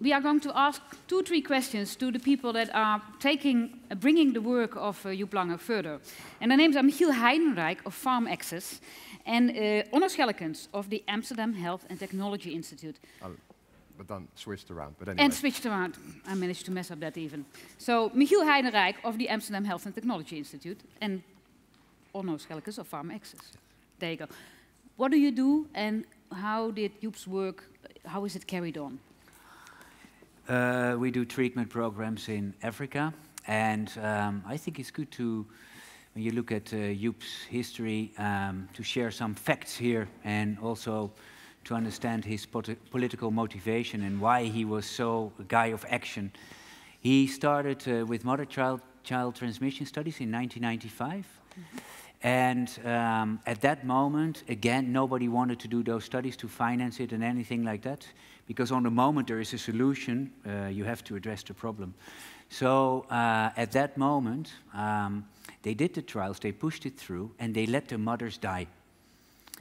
We are going to ask two, three questions to the people that are bringing the work of Joop Lange further. And their names are Michiel Heidenrijk of PharmAccess and Onno Schellekens of the Amsterdam Health and Technology Institute. But then switched around. But anyway. And switched around. I managed to mess up that even. So Michiel Heidenrijk of the Amsterdam Health and Technology Institute and Onno Schellekens of PharmAccess. There you go. What do you do and how did Joop's work, how is it carried on? We do treatment programs in Africa, and I think it's good to, when you look at Joop's history, to share some facts here and also to understand his political motivation and why he was so a guy of action. He started with mother-child transmission studies in 1995. Mm-hmm. And at that moment, again, nobody wanted to do those studies to finance it and anything like that. Because on the moment there is a solution, you have to address the problem. So at that moment, they did the trials, they pushed it through, and they let the mothers die.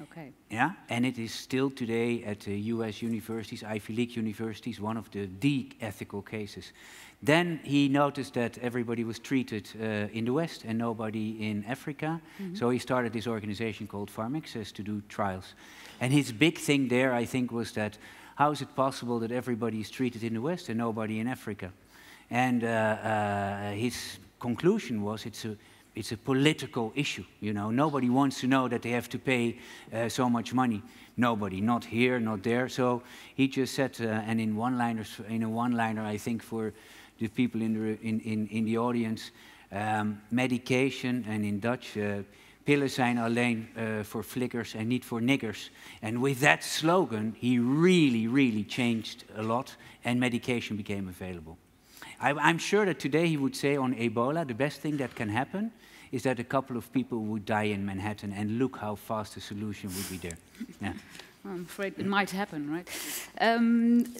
Okay. Yeah, and it is still today at the US universities, Ivy League universities, one of the ethical cases. Then he noticed that everybody was treated in the West and nobody in Africa. Mm-hmm. So he started this organization called PharmAccess to do trials. And his big thing there, I think, was that how is it possible that everybody is treated in the West and nobody in Africa? And his conclusion was it's a political issue, you know. Nobody wants to know that they have to pay so much money. Nobody, not here, not there. So he just said, and in a one-liner, I think, for the people in the audience, medication, and in Dutch, pillen zijn alleen voor flikkers en niet voor niggers. And with that slogan, he really, really changed a lot, and medication became available. I'm sure that today he would say on Ebola, the best thing that can happen is that a couple of people would die in Manhattan, and look how fast the solution would be there. Yeah. I'm afraid it might happen, right?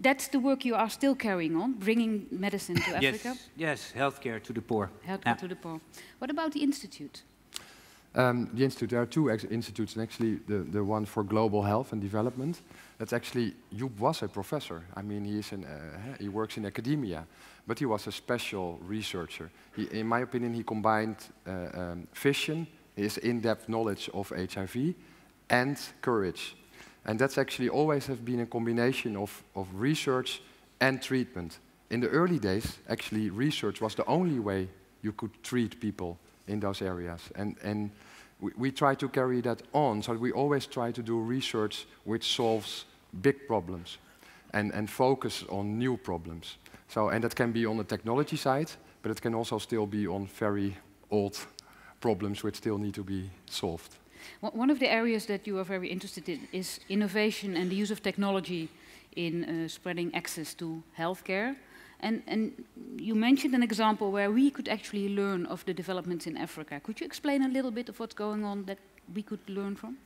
That's the work you are still carrying on, bringing medicine to Africa? Yes, healthcare to the poor. Healthcare to the poor. What about the Institute? The Institute, there are two institutes, and actually the one for global health and development. That's actually, Joop was a professor. I mean, he works in academia, but he was a special researcher. He, in my opinion, he combined vision, his in-depth knowledge of HIV, and courage. And that's actually always have been a combination of research and treatment. In the early days, actually, research was the only way you could treat people in those areas. And we try to carry that on, so we always try to do research which solves big problems and focus on new problems. So, and that can be on the technology side, but it can also still be on very old problems which still need to be solved. One of the areas that you are very interested in is innovation and the use of technology in spreading access to healthcare. And you mentioned an example where we could actually learn of the developments in Africa. Could you explain a little bit of what's going on that we could learn from?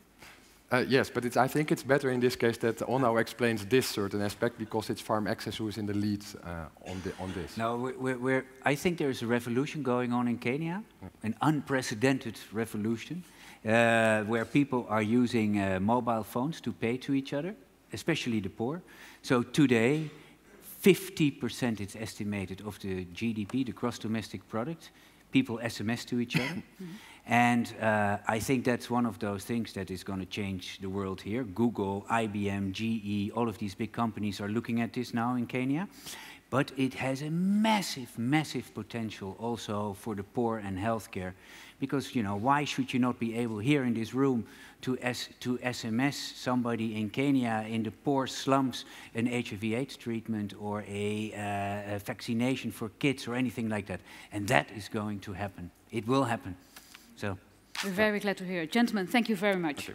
Yes, but I think it's better in this case that Onno explains this certain aspect, because it's PharmAccess who is in the lead on this. No, I think there's a revolution going on in Kenya, an unprecedented revolution, where people are using mobile phones to pay to each other, especially the poor. So today, 50% it's estimated of the GDP, the gross domestic product, people SMS to each other. And I think that's one of those things that is going to change the world here. Google, IBM, GE, all of these big companies are looking at this now in Kenya. But it has a massive, massive potential also for the poor and healthcare. Because, you know, why should you not be able here in this room to SMS somebody in Kenya in the poor slums an HIV/AIDS treatment or a vaccination for kids or anything like that? And that is going to happen. It will happen. So, we're very glad to hear it. Gentlemen, thank you very much.